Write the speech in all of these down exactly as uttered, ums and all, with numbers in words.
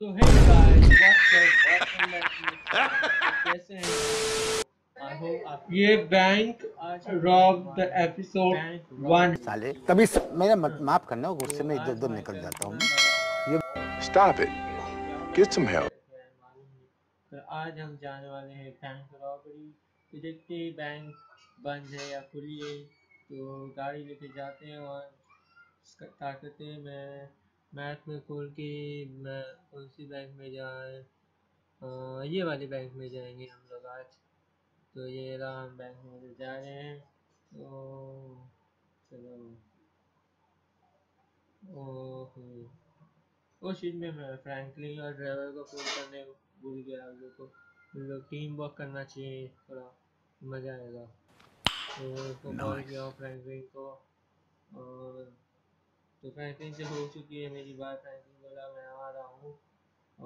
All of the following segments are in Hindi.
So hey guys, what's up? कैसे हैं? I hope आप ये बैंक रॉब एपिसोड वन साले तभी मेरा माफ करना गुस्से में इधर उधर निकल जाता हूँ। Stop it. Get some help. आज हम जाने वाले हैं बैंक रॉबरी। तो देखते हैं बैंक बंद है या खुली है, तो गाड़ी लेके जाते हैं और ताकते हैं। मैं मैप में खोल के मैं कौन सी बैंक में जाए, ये वाले बैंक में जाएंगे हम लोग आज। तो ये रहा, हम बैंक में जा रहे हैं। तो चलो, ओह ओ चीज में मैं फ्रैंकलिन और ड्राइवर को फोन करने भूल गया। आप लोग को हम लोग टीम वर्क करना चाहिए, थोड़ा मज़ा आएगा। तो बोल गया फ्रैंकलिन को, और तो फ्रैंकलिन से हो चुकी है मेरी बात। फ्रैंकलिन बोला मैं आ रहा हूँ,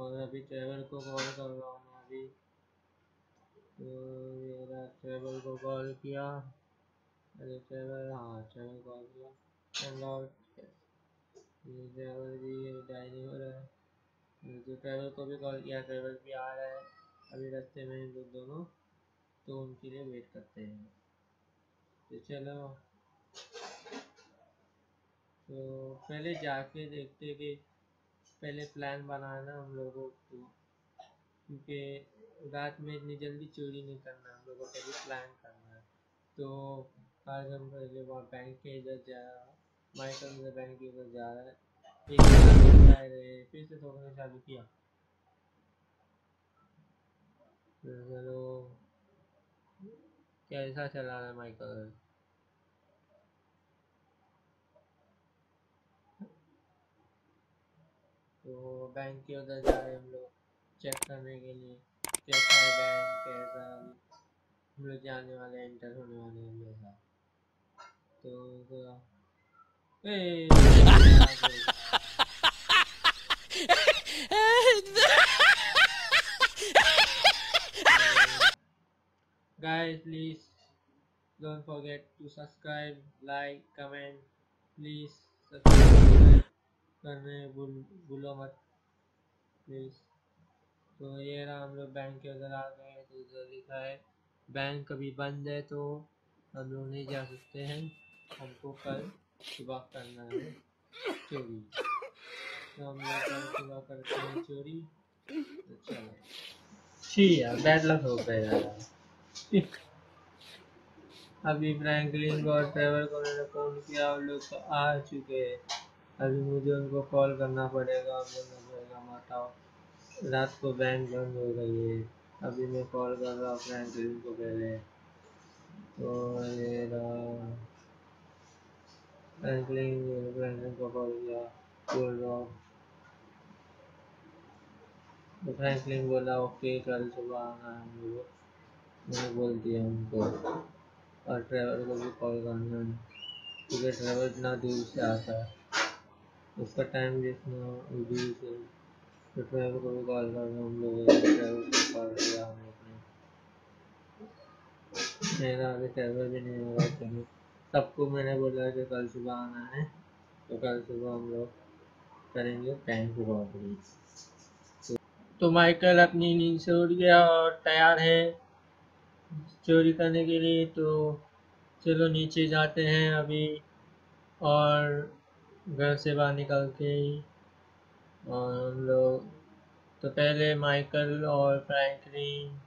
और अभी ट्रेवर को कॉल कर रहा हूँ मैं अभी। तो मेरा ट्रेवर को कॉल किया, अरे ट्रेवर, हाँ ट्रेवर कॉल किया। ये ट्रेवर भी डायरी हो रहा है, तो ट्रेवर को भी कॉल किया, ट्रेवर भी आ रहा है अभी रास्ते में। हम लोग दोनों तो उनके लिए वेट करते हैं। तो चलो, तो पहले जाके देखते कि पहले प्लान बनाना हम लोगों को, क्योंकि रात में इतनी जल्दी चोरी नहीं करना, हम लोगों को पहले प्लान करना है। तो आज हम पहले वहाँ बैंक के इधर जा, माइकल के बैंक के इधर जा रहा है। एक फिर से थोड़ा सा चालू किया। चलो, कैसा चला रहा है माइकल? तो बैंक के उधर जा रहे हैं हम लोग चेक करने के लिए कैसा है बैंक, कैसा हम लोग जाने वाले हैं, एंटर होने वाले हैं मेरे साथ। तो guys please don't forget to subscribe, like, comment, please subscribe करने भूलो मत प्लीज़। तो ये रहा, हम लोग बैंक के उधर आ गए। तो उधर लिखा है बैंक अभी बंद है, तो हम लोग नहीं जा सकते हैं, हमको कल सुबह करना है चोरी। तो हम लोग कल सुबह करते हैं चोरी। तो चलो, ठीक है, बैड लक हो गया यार। अभी फ्रैंकलिन और ट्रेवर को मैंने फ़ोन किया, और लोग आ चुके हैं। अभी मुझे उनको कॉल करना पड़ेगा, बोलना पड़ेगा माताओ रात को बैंक बंद हो गई है। अभी मैं कॉल कर रहा हूँ फ्रैंकलिन को पहले। तो ये फ्रैंकलिन फ्रैंकलिन को कॉल किया, बोल रहा हूँ। तो फ्रैंकलिन बोला ओके कल सुबह आना है हम लोग, मैंने बोल दिया उनको। और ट्रेवर को भी कॉल करना है, क्योंकि ट्रेवर इतना दूर से आता है, उसका टाइम देखना उधर से। तो ट्रेवर को भी कॉल कर रहे हम लोग, ट्रेवर को कॉल किया हम लोग ने। मेरा अभी ट्रेवर भी नहीं हो रहा। चलो, सबको मैंने बोला कि कल सुबह आना है, तो कल सुबह हम लोग करेंगे बैंक रॉबरी। तो, तो माइकल अपनी नींद से उठ गया और तैयार है चोरी करने के लिए। तो चलो नीचे जाते हैं अभी, और घर से बाहर निकल के और हम लोग तो पहले माइकल और फ्रैंकलिन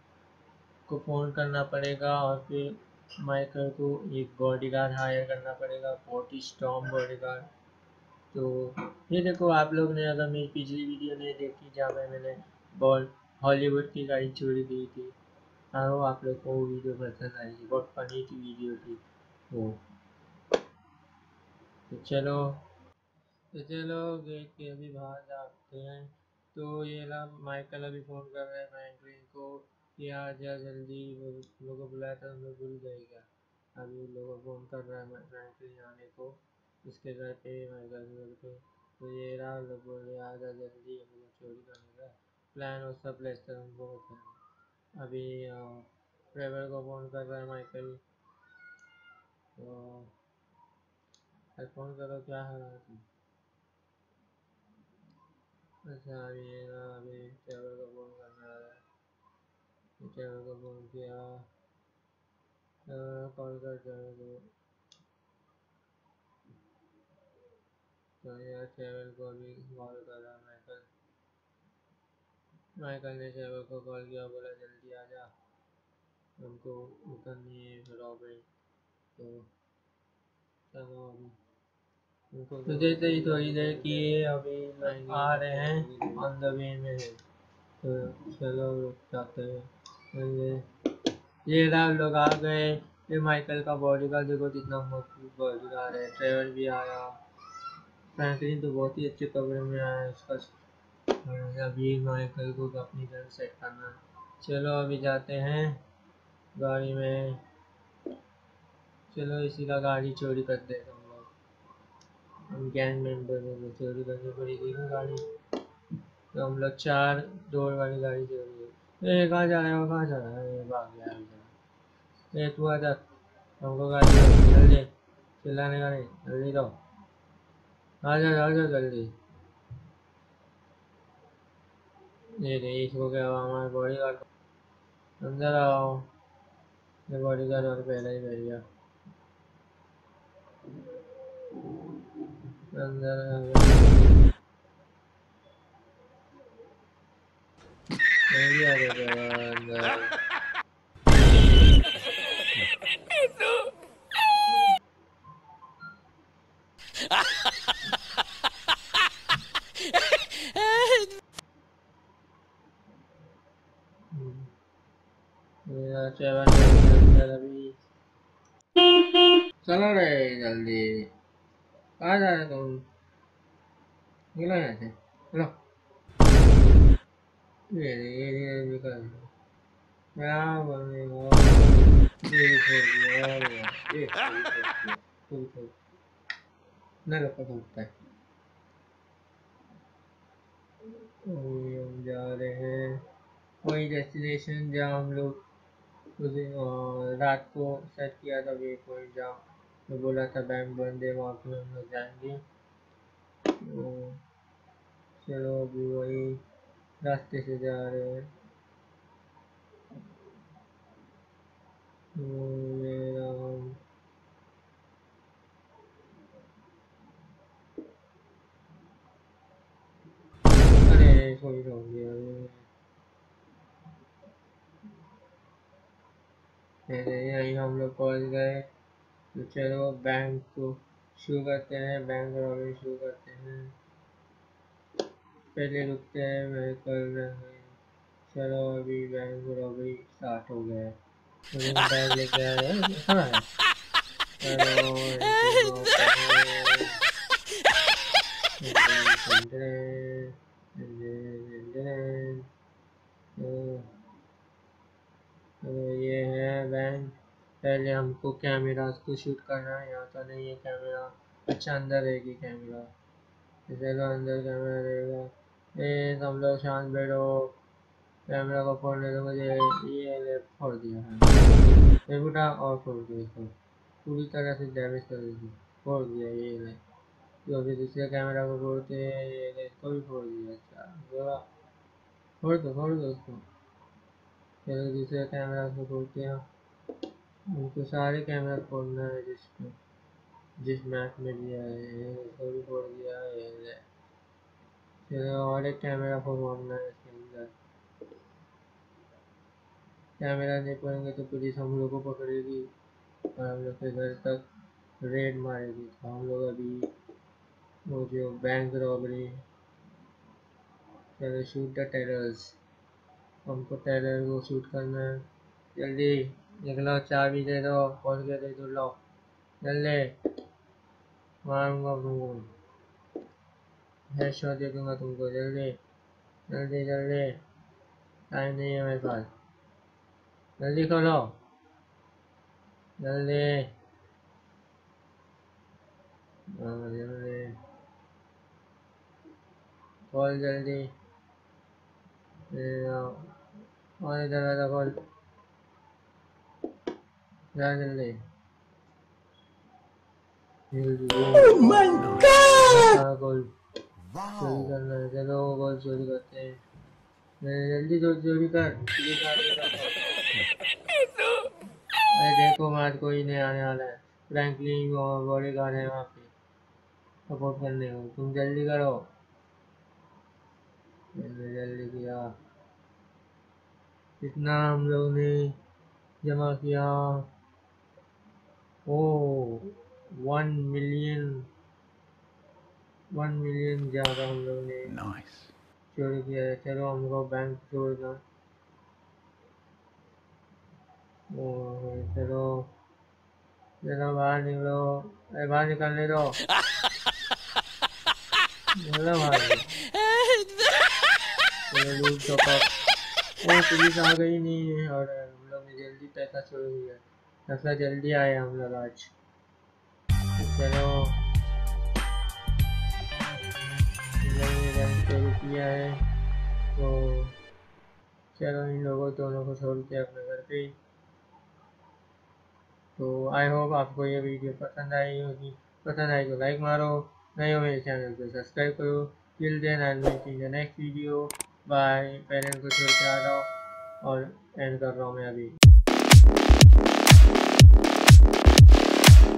को फ़ोन करना पड़ेगा, और फिर माइकल को एक बॉडीगार्ड हायर करना पड़ेगा, फोर्टी स्टॉम बॉडीगार्ड। तो ये देखो, आप लोग ने अगर मेरी पिछली वीडियो नहीं देखी जहाँ पर मैंने बॉल हॉलीवुड की गाड़ी चोरी की थी, हाँ वो आप लोग को वो वीडियो पसंद आई थी, बहुत फनी की वीडियो थी वो। तो चलो तो चलो गेट के अभी बाहर जाते हैं। तो ये ला माइकल अभी फ़ोन कर रहे हैं फ्रैंकलिन को कि आ जा जल्दी, उन लोगों को बुलाया था, हम लोग भूल गए क्या। अभी उन लोगों को फ़ोन कर रहा है फ्रैंकलिन आने को, उसके घर पे माइकल के घर पे। तो ये रहा, हम लोग बोल रहे आ जा जल्दी, हम लोग चोरी करने का प्लान और सब प्लेस्टर उनको बताया। अभी ट्रेवर को फ़ोन कर रहा है माइकल। तो फ़ोन करो क्या है, अच्छा अभी है ना, अभी ट्रेवर को फोन करना है। ट्रेवर को फोन किया, कॉल कर ट्रेवर को। तो यार ट्रेवर को भी कॉल करा माइकल। माइकल ने ट्रेवर को कॉल किया, बोला जल्दी आ जा, हमको उतरनी है रॉबरी। तो चलो अभी तो जैसे ही थोड़ी देर किए, अभी आ रहे हैं, ऑन द वे में है। तो चलो जाते हैं। ये रात लोग आ गए। ये माइकल का बॉडीगार्ड देखो कितना मजबूत बॉडीगार्ड है। ट्रेवर भी आया, फ्रैंकलिन तो बहुत ही अच्छे कपड़े में आया। इसका अभी माइकल को अपनी तरफ सेट करना है। चलो अभी जाते हैं गाड़ी में। चलो इसी का गाड़ी चोरी करते हैं। हम गैंग मेंबर में चोरी करनी पड़ेगी ना गाड़ी। तो हम लोग चार डोर वाली गाड़ी चोरी है। कहाँ जा रहे हो, कहाँ जा रहा है? भाग गया। तू आ जा, हमको गाड़ी जल्दी चिल्लाने का नहीं, जल्दी दो, आ जा आ जा जल्दी। ये नहीं, इसको क्या हमारे बॉडी गार्ड अंदर आओ। ये बॉडी गार्ड और पहले ही बैठ गया अंदर। चलो रे जल्दी, आ जा रहे तुम। निकलो यहाँ से, चलो। ये ये ये निकल क्या बनेगा? ये छोड़ दिया, ये छोड़ दिया, तुम छोड़ ना रखा सकता है। हम जा रहे हैं वही डेस्टिनेशन जहाँ हम लोग उस दिन रात को सेट किया था। वे पॉइंट जहाँ मैं बोला था बैंक बंद है, वहाँ पे हम लोग जाएंगे। तो चलो अभी वही रास्ते से जा रहे हैं। अरे कोई हो गया, यही हम लोग पहुँच गए। तो चलो बैंक को शुरू करते हैं, बैंक रॉबरी शुरू करते हैं। पहले रुकते हैं माइकल। चलो अभी बैंक रॉबरी स्टार्ट हो गया। बैग लेके आए हैं। चलो ये है बैंक। पहले हमको कैमरास को शूट करना है। यहाँ तो नहीं है कैमरा, अच्छा अंदर रहेगी कैमरा। इसे तो अंदर कैमरा रहेगा। ए हम लोग शांत बैठो, कैमरा को फोड़ने तो मुझे ये फोड़ दिया है बेटा, और फोड़ दिया इसको, पूरी तरह से डैमेज कर दी, फोड़ दिया ये ले। तो अभी दूसरे कैमरा को फोड़ते हैं, ये ले इसको भी फोड़ दिया। अच्छा फोड़ दो फोड़ दो इसको। चलो दूसरे कैमरा को फोड़ते हैं। उनको सारे कैमरा खोलना है, जिसमें जिस मैप में भी आए हैं उसको भी खोल दिया है। चलो और एक कैमरा को खोलना है इसके अंदर। कैमरा नहीं खोलेंगे तो पुलिस हम लोग को पकड़ेगी और हम लोग के घर तक रेड मारेगी। तो हम लोग अभी वो जो बैंक रॉबरी, चलो शूट द टेरर्स, हमको टेरर को शूट करना है। जल्दी निकलो, चाबी दे दो, खोल के दे दो, लो जल्दी, मारूंगा तुमको, हेडशॉट दे दूंगा तुमको, जल्दी जल्दी जल्दी, टाइम नहीं है मेरे पास, जल्दी खोलो जल्दी जल्दी खोल जल्दी। और इधर वाला खोल जल्दी। Oh my God! चोरी कर रहे थे लोग और चोरी करते हैं। जल्दी जल्दी चोरी कर, अरे देखो मार कोई नहीं आने वाला है, फ्रैंकलिन बॉडी गार्ड है वहाँ पे सपोर्ट करने को, तुम जल्दी करो। जल्दी जल्दी किया कितना हम लोगों ने जमा किया, oh one million one million ज़्यादा हम लोगों ने nice. चोरी किया है। चलो हम लोग बैंक छोड़ना, और चलो जरा बाहर निकलो, अरे बाहर निकालने दो बोला भाई लूट चौका, ओ पुलिस आ गई नहीं और हम लोग ने जल्दी पैसा छोड़ दिया, पैसा जल्दी आया हम लोग आज। चलो चोरी किया है तो चलो इन लोगों दोनों को छोड़ के अपने घर पे। तो आई होप आपको ये वीडियो पसंद आई होगी, पसंद आई तो लाइक मारो, नहीं हो मेरे चैनल को सब्सक्राइब करो। Till then I will see the next video, bye. Parents को छोड़ के आ रहा हूँ और एंड कर रहा हूँ मैं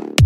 अभी।